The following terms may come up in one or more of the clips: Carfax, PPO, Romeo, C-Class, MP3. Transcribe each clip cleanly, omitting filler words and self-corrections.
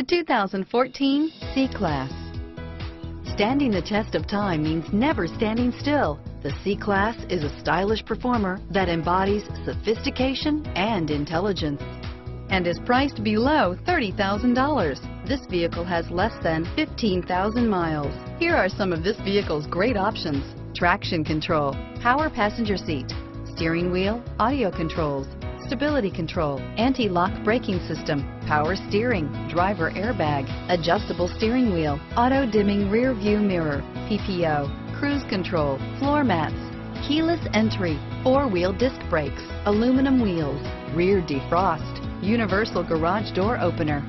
The 2014 C-Class. Standing the test of time means never standing still. The C-Class is a stylish performer that embodies sophistication and intelligence and is priced below $30,000. This vehicle has less than 15,000 miles. Here are some of this vehicle's great options: traction control, power passenger seat, steering wheel audio controls, stability control, anti-lock braking system, power steering, driver airbag, adjustable steering wheel, auto-dimming rear view mirror, PPO, cruise control, floor mats, keyless entry, four-wheel disc brakes, aluminum wheels, rear defrost, universal garage door opener,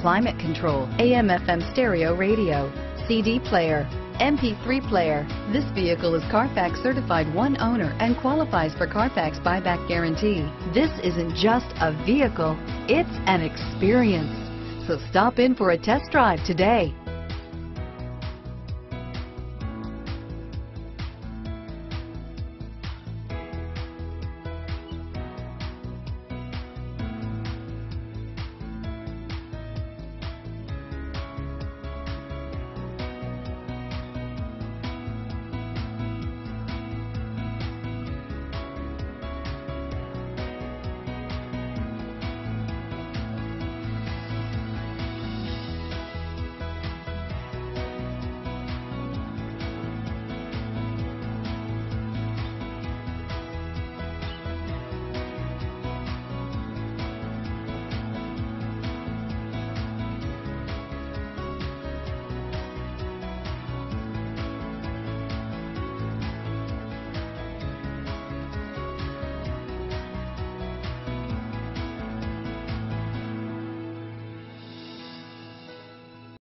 climate control, AM/FM stereo radio, CD player, MP3 player. This vehicle is Carfax certified one owner and qualifies for Carfax buyback guarantee. This isn't just a vehicle, it's an experience. So stop in for a test drive today.